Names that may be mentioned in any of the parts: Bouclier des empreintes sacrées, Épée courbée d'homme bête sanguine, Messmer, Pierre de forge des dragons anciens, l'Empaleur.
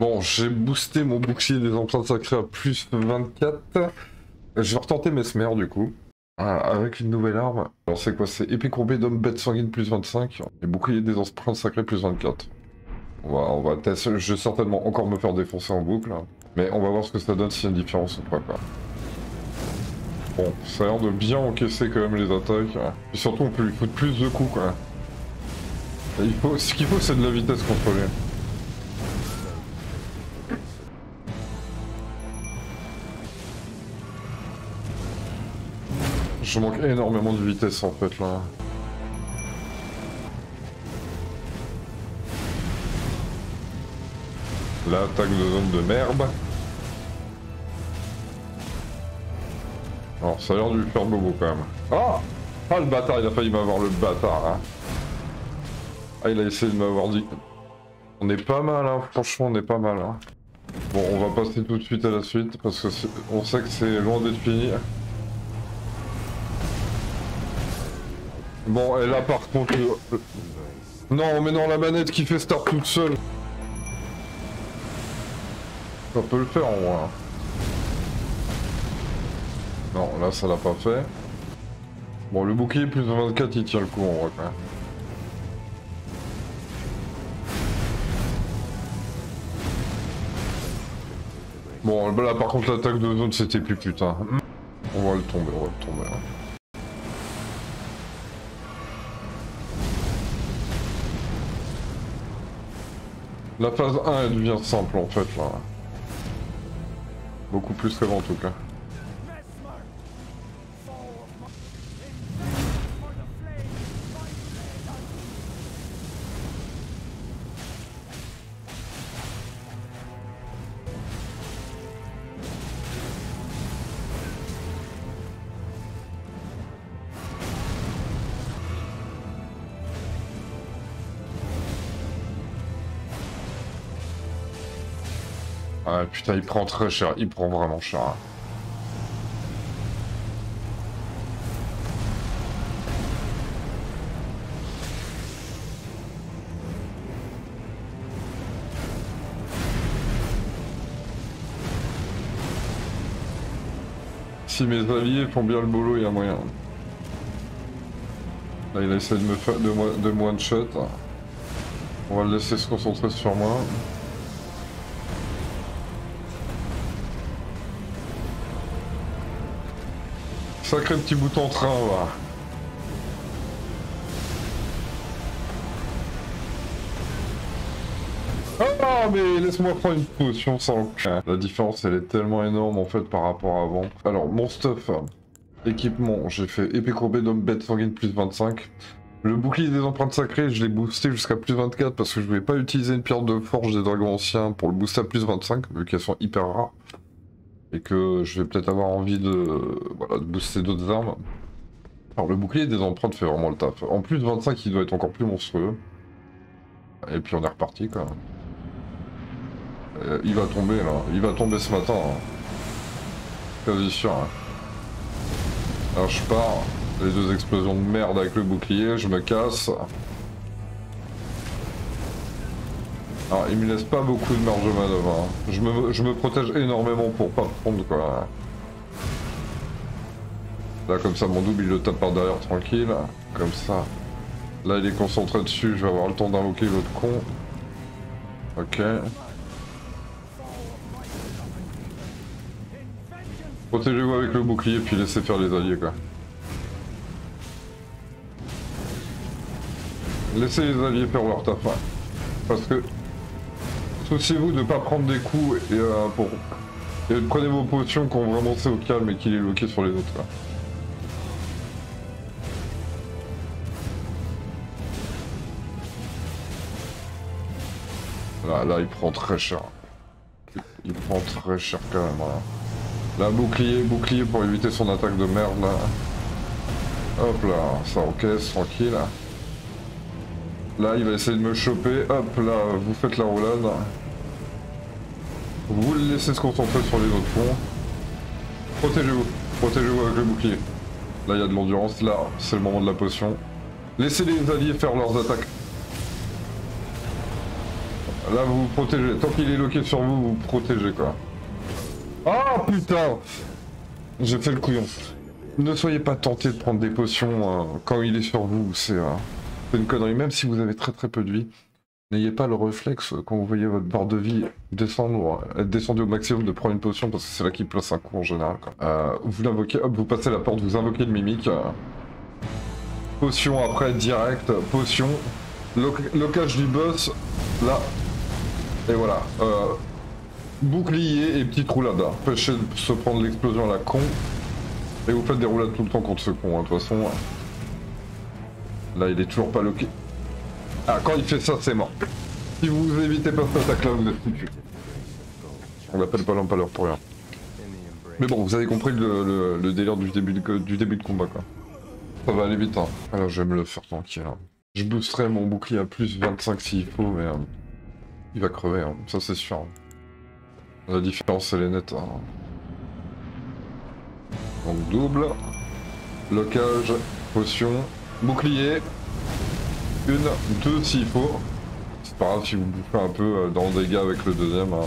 Bon, j'ai boosté mon bouclier des empreintes sacrées à plus 24. Je vais retenter Messmer du coup. Avec une nouvelle arme. Alors c'est quoi? C'est épée courbée d'homme bête sanguine plus 25. Et bouclier des empreintes sacrées plus 24. On va tester. Je vais certainement encore me faire défoncer en boucle. Mais on va voir ce que ça donne, s'il y a une différence ou pas, quoi. Bon, ça a l'air de bien encaisser quand même les attaques. Et surtout on peut lui foutre plus de coups, quoi. Et ce qu'il faut, c'est de la vitesse contrôlée. Je manque énormément de vitesse en fait là. L'attaque de zone de merde. Alors ça a l'air de lui faire bobo quand même. Ah le bâtard, il a failli m'avoir, le bâtard. Hein. Ah, il a essayé de m'avoir dit. On est pas mal, hein. Franchement on est pas mal. Hein. Bon, on va passer tout de suite à la suite parce que on sait que c'est loin d'être fini. Bon, et là par contre... Non, mais non, la manette qui fait start toute seule. Ça peut le faire en moins. Non, là ça l'a pas fait. Bon, le bouclier plus de 24, il tient le coup en vrai. Bon, là par contre l'attaque de zone c'était plus putain. On va le tomber. Hein. La phase 1 elle devient simple en fait là. Beaucoup plus qu'avant en tout cas. Ah putain, il prend très cher, il prend vraiment cher. Hein. Si mes alliés font bien le boulot, il y a moyen. Là, il a essayé de me faire de me one-shot. On va le laisser se concentrer sur moi. Sacré petit bout en train, là. Ah, mais laisse-moi prendre une potion sans le cul. La différence, elle est tellement énorme, en fait, par rapport à avant. Alors, mon stuff, équipement, j'ai fait épée courbée d'homme bête sanguine plus 25. Le bouclier des empreintes sacrées, je l'ai boosté jusqu'à plus 24 parce que je voulais pas utiliser une pierre de forge des dragons anciens pour le booster à plus 25, vu qu'elles sont hyper rares. Et que je vais peut-être avoir envie de booster d'autres armes. Alors le bouclier des empreintes fait vraiment le taf. En plus de 25, il doit être encore plus monstrueux. Et puis on est reparti quoi. Il va tomber là, il va tomber ce matin. Hein. Quasi sûr. Hein. Alors je pars, les deux explosions de merde avec le bouclier, je me casse. Alors il me laisse pas beaucoup de marge de manœuvre, hein. Je me protège énormément pour pas prendre quoi. Là comme ça mon double il le tape par derrière tranquille, comme ça. Là il est concentré dessus, je vais avoir le temps d'invoquer l'autre con. Ok. Protégez-vous avec le bouclier puis laissez faire les alliés quoi. Laissez les alliés faire leur taf, hein. Parce que... Souciez-vous de ne pas prendre des coups et prenez vos potions quand vraiment c'est au calme et qu'il est loqué sur les autres. Là. Là il prend très cher. Il prend très cher quand même. Là, bouclier pour éviter son attaque de merde là. Hop là, ça encaisse, tranquille. Là. Là, il va essayer de me choper. Hop, là, vous faites la roulade. Vous le laissez se concentrer sur les autres fonds. Protégez-vous. Protégez-vous avec le bouclier. Là, il y a de l'endurance. Là, c'est le moment de la potion. Laissez les alliés faire leurs attaques. Là, vous vous protégez. Tant qu'il est loqué sur vous, vous protégez, quoi. Oh, putain! J'ai fait le couillon. Ne soyez pas tenté de prendre des potions quand il est sur vous. C'est une connerie. Même si vous avez très très peu de vie, n'ayez pas le réflexe, quand vous voyez votre barre de vie descendre, descendue au maximum, de prendre une potion, parce que c'est là qu'il place un coup en général. Quoi. Vous l'invoquez, hop, vous passez la porte, vous invoquez le mimique. Potion après, direct, potion. Locage du boss, là. Et voilà. Bouclier et petite roulade. Empêchez de se prendre l'explosion à la con. Et vous faites des roulades tout le temps contre ce con, hein. De toute façon. Là, il est toujours pas loqué. Ah, quand il fait ça, c'est mort. Si vous évitez pas cette attaque là, vous êtes foutu. On l'appelle pas l'Empaleur pour rien. Mais bon, vous avez compris le délire du début de combat, quoi. Ça va aller vite, hein. Alors je vais me le faire tranquille, hein. Je boosterai mon bouclier à plus 25 s'il faut, mais il va crever, hein. Ça c'est sûr. Hein. La différence elle est nette. Hein. Donc double, locage, potion, bouclier. Une, deux s'il faut. C'est pas grave si vous bouffez un peu dans le dégât avec le deuxième. Hein.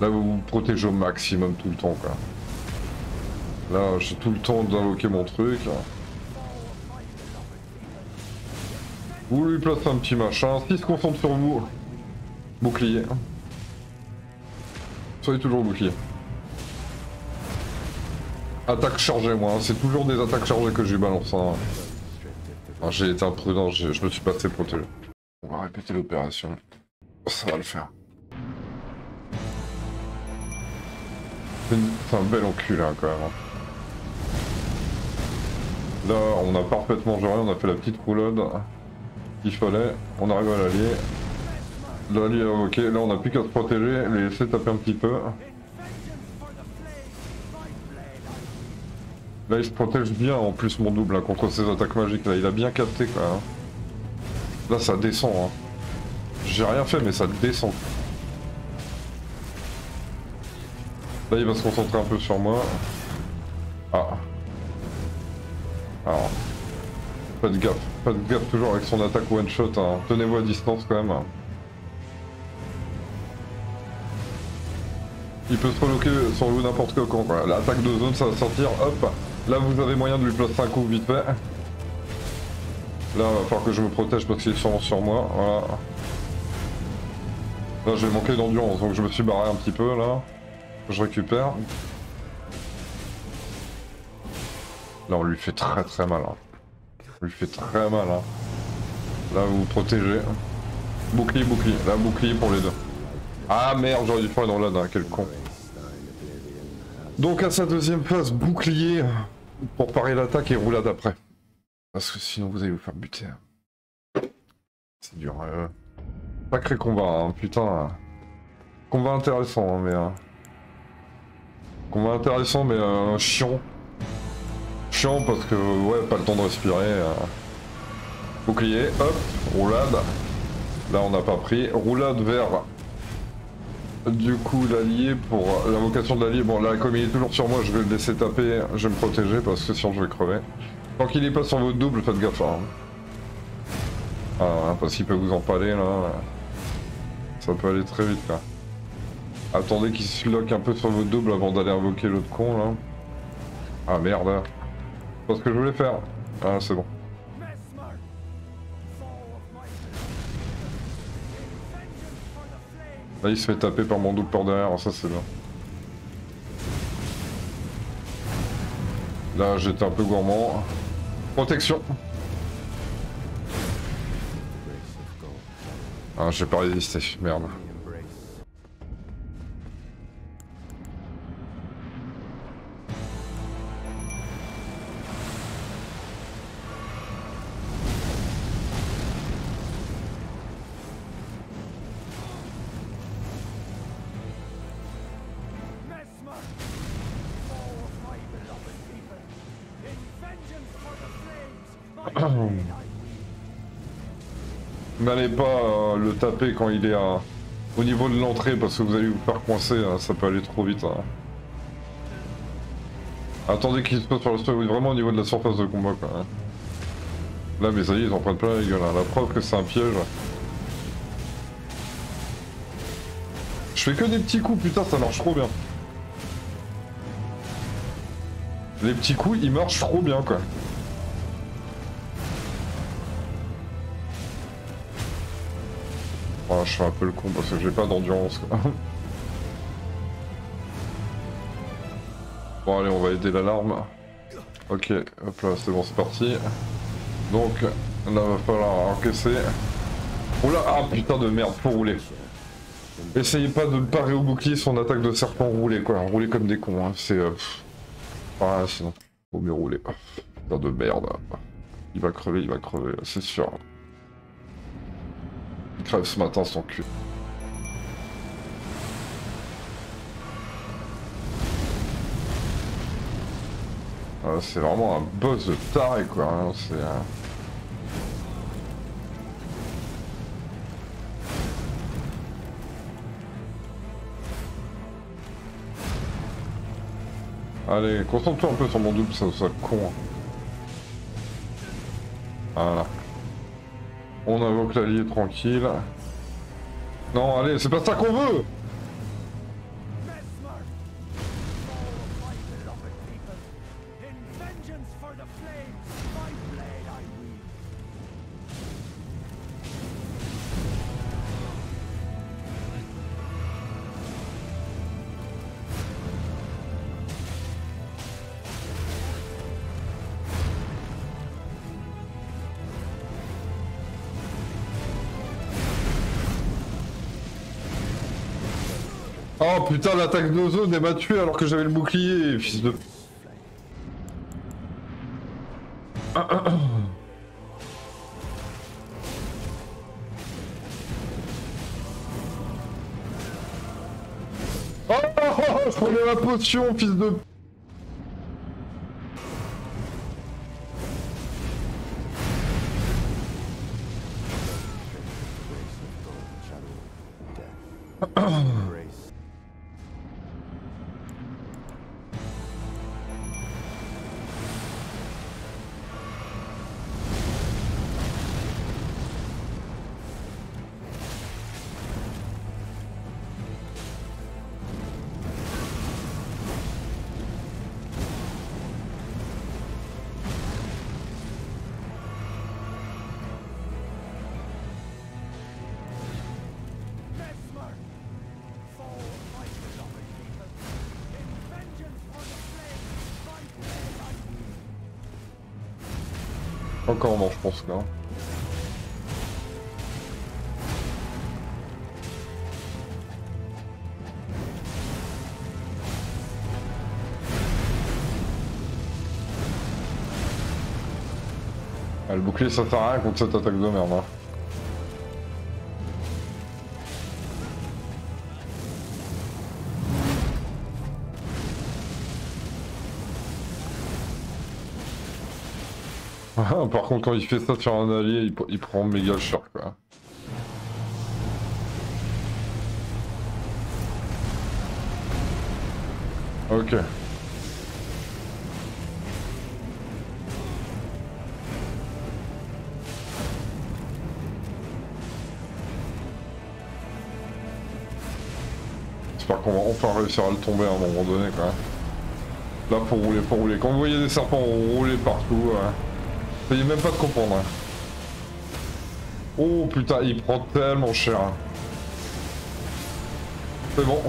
Là vous vous protégez au maximum tout le temps, quoi. Là j'ai tout le temps d'invoquer mon truc. Vous lui placez un petit machin. S'il se concentre sur vous, bouclier. Soyez toujours bouclier. Attaque chargée, moi. Hein. C'est toujours des attaques chargées que je lui balance. Hein. J'ai été imprudent, je me suis passé protégé. On va répéter l'opération. Ça va le faire. C'est un bel enculé, hein, quand même. Là, on a parfaitement géré, on a fait la petite roulade qu'il fallait. On arrive à l'allié. L'allié est invoqué. Là, on n'a plus qu'à se protéger, les laisser taper un petit peu. Là il se protège bien en plus mon double, hein, contre ses attaques magiques, là il a bien capté, quoi. Hein. Là ça descend, hein. J'ai rien fait mais ça descend. Là il va se concentrer un peu sur moi. Ah. Alors. Pas de gaffe toujours avec son attaque one shot, hein. Tenez-vous à distance quand même. Hein. Il peut se reloquer sur vous n'importe quand, quoi. L'attaque de zone, ça va sortir, hop. Là, vous avez moyen de lui placer un coup vite fait. Là, il va falloir que je me protège parce qu'il est sûrement sur moi, voilà. Là, j'ai manqué d'endurance, donc je me suis barré un petit peu, là. Je récupère. Là, on lui fait très très mal. Hein. On lui fait très mal, hein. Là, vous vous protégez. Bouclier, bouclier. Là, bouclier pour les deux. Ah merde, j'aurais dû faire une roulade, hein, quel con. Donc à sa deuxième phase, bouclier pour parer l'attaque et roulade après. Parce que sinon vous allez vous faire buter. C'est dur. Sacré combat, hein, putain. Combat intéressant, hein, mais... Combat intéressant, mais chiant. Chiant parce que, ouais, pas le temps de respirer. Bouclier, hop, roulade. Là on n'a pas pris. Roulade vers... Du coup l'allié pour l'invocation de l'allié, bon là comme il est toujours sur moi je vais le laisser taper, je vais me protéger parce que sinon je vais crever. Tant qu'il est pas sur votre double, faites gaffe, hein. Ah, parce qu'il peut vous empaler là, ça peut aller très vite là. Attendez qu'il se lock un peu sur votre double avant d'aller invoquer l'autre con là. Ah merde, là. C'est pas ce que je voulais faire. Ah c'est bon. Là il se fait taper par mon double par derrière, ça c'est bien. Là j'étais un peu gourmand. Protection. Ah j'ai pas résisté, merde. N'allez pas le taper quand il est au niveau de l'entrée parce que vous allez vous faire coincer, hein, ça peut aller trop vite. Hein. Attendez qu'il se passe sur le sol, vraiment au niveau de la surface de combat, quoi. Hein. Là mes alliés ils en prennent plein la gueule, hein. La preuve que c'est un piège. Je fais que des petits coups, putain, ça marche trop bien. Les petits coups, ils marchent trop bien, quoi. Oh, je fais un peu le con parce que j'ai pas d'endurance, quoi. Bon, allez, on va aider l'alarme. Ok, hop là, c'est bon, c'est parti. Donc, là, va falloir encaisser. Oula, ah putain de merde, faut rouler. Essayez pas de parer au bouclier son attaque de serpent, roulez, quoi. Roulez comme des cons, hein. C'est... Ah, sinon, faut mieux rouler. Putain de merde. Il va crever, c'est sûr. Il crève ce matin, son cul. Ah, c'est vraiment un boss de taré, quoi. Hein. C'est... Allez, concentre-toi un peu sur mon double, ça soit con. Voilà. On invoque l'allié tranquille. Non, allez, c'est pas ça qu'on veut! Oh putain, l'attaque d'Ozone m'a tué alors que j'avais le bouclier, fils de... Oh, je prenais la potion, fils de... Encore non, je pense là. Ah, le bouclier ça sert à rien contre cette attaque de merde. Hein. Par contre, quand il fait ça sur un allié, il prend méga cher, quoi. Ok. J'espère qu'on va enfin réussir à le tomber à un moment donné, quoi. Là, faut rouler, faut rouler. Quand vous voyez des serpents rouler partout, essayez même pas de comprendre. Oh putain, il prend tellement cher. C'est bon.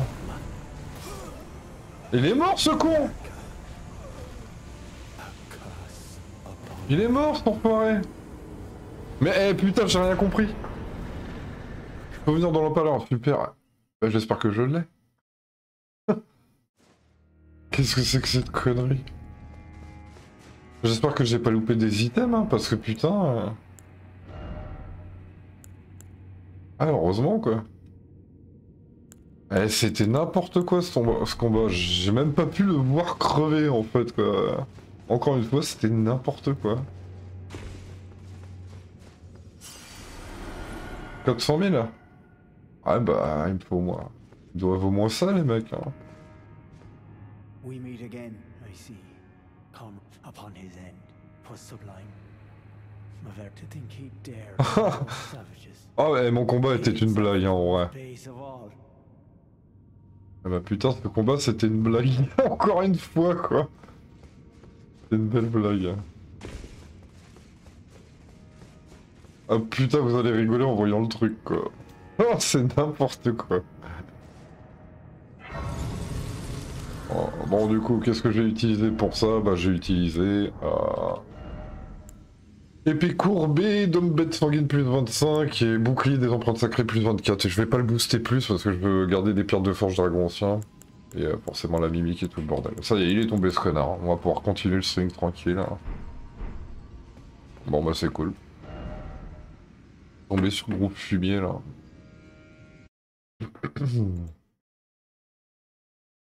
Il est mort ce con. Il est mort cet enfoiré. Mais eh, putain, j'ai rien compris. Je peux venir dans l'Empaleur, super. Ben, j'espère que je l'ai. Qu'est-ce que c'est que cette connerie? J'espère que j'ai pas loupé des items, hein, parce que putain... Ah, heureusement, quoi. Eh, c'était n'importe quoi, ce combat. J'ai même pas pu le voir crever, en fait, quoi. Encore une fois, c'était n'importe quoi. 400 000 ? Ah bah, il me faut au moins... Ils doivent au moins ça, les mecs, hein. We meet again, I see. Come upon his end, for sublime. Mother to think he dared. Ah ouais, mon combat était une blague, hein, en vrai. Ah bah putain, ce combat c'était une blague. Encore une fois quoi. C'est une belle blague. Ah putain, vous allez rigoler en voyant le truc quoi. Oh, c'est n'importe quoi. Oh, bon du coup, qu'est-ce que j'ai utilisé pour ça? Bah j'ai utilisé... Épée courbée d'homme bête sanguine plus 25 et bouclier des empreintes sacrées plus 24. Et je vais pas le booster plus parce que je veux garder des pierres de forge dragons anciens. Et forcément la mimique et tout le bordel. Ça y est, il est tombé ce connard. On va pouvoir continuer le swing tranquille. Bon bah c'est cool. Tombé sur le groupe fumier là.